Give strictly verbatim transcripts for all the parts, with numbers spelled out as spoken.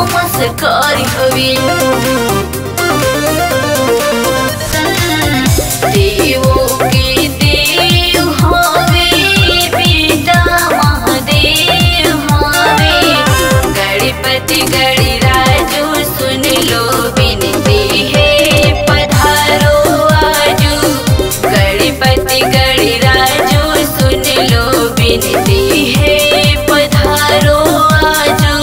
मस्करी हवे देवो के देव हवे बेटा महादेव हवे गणपति गणराजो सुन लो विनती है पधारो आजू गणपति गणराजो सुन लो विनती है पधारो आजू।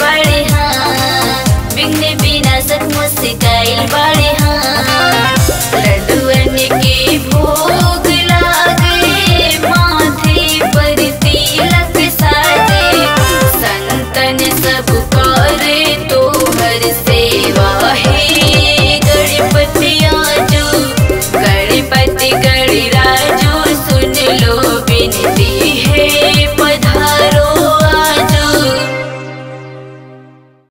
बड़े हाँ बिघ्न बिनाशक मुस्काइल बड़े